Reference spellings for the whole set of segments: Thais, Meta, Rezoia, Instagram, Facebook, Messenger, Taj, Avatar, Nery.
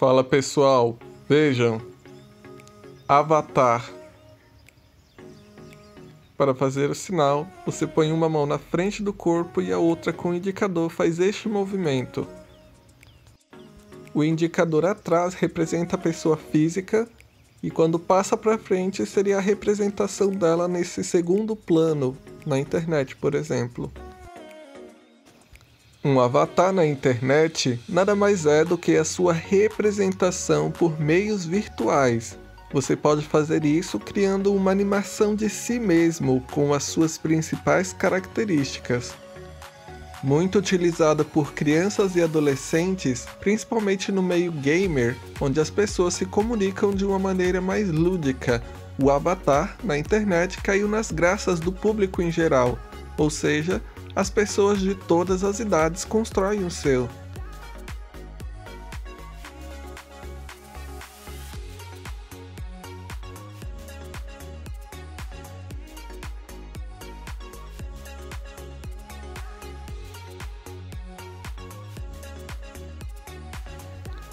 Fala pessoal, vejam, Avatar. Para fazer o sinal, você põe uma mão na frente do corpo e a outra com o indicador faz este movimento. O indicador atrás representa a pessoa física e quando passa para frente seria a representação dela nesse segundo plano, na internet, por exemplo. Um avatar na internet nada mais é do que a sua representação por meios virtuais. Você pode fazer isso criando uma animação de si mesmo com as suas principais características. Muito utilizada por crianças e adolescentes, principalmente no meio gamer, onde as pessoas se comunicam de uma maneira mais lúdica. O avatar na internet caiu nas graças do público em geral, ou seja, as pessoas de todas as idades constroem o seu.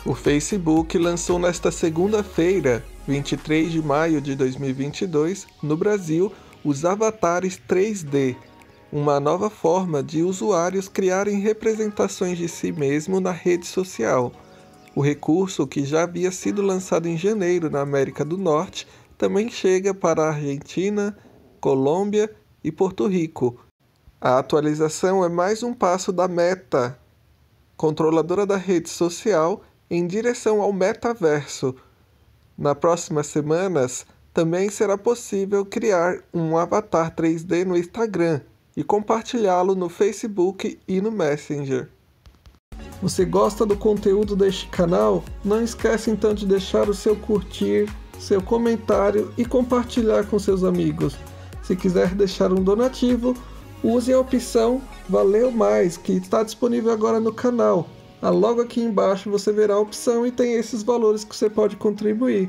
O Facebook lançou nesta segunda-feira, 23 de maio de 2022, no Brasil, os avatares 3D. Uma nova forma de usuários criarem representações de si mesmo na rede social. O recurso, que já havia sido lançado em janeiro na América do Norte, também chega para a Argentina, Colômbia e Porto Rico. A atualização é mais um passo da Meta, controladora da rede social, em direção ao metaverso. Na próxima semanas, também será possível criar um avatar 3D no Instagram e compartilhá-lo no Facebook e no Messenger. Você gosta do conteúdo deste canal? Não esquece então de deixar o seu curtir, seu comentário e compartilhar com seus amigos. Se quiser deixar um donativo, use a opção Valeu Mais, que está disponível agora no canal. Logo aqui embaixo você verá a opção e tem esses valores que você pode contribuir.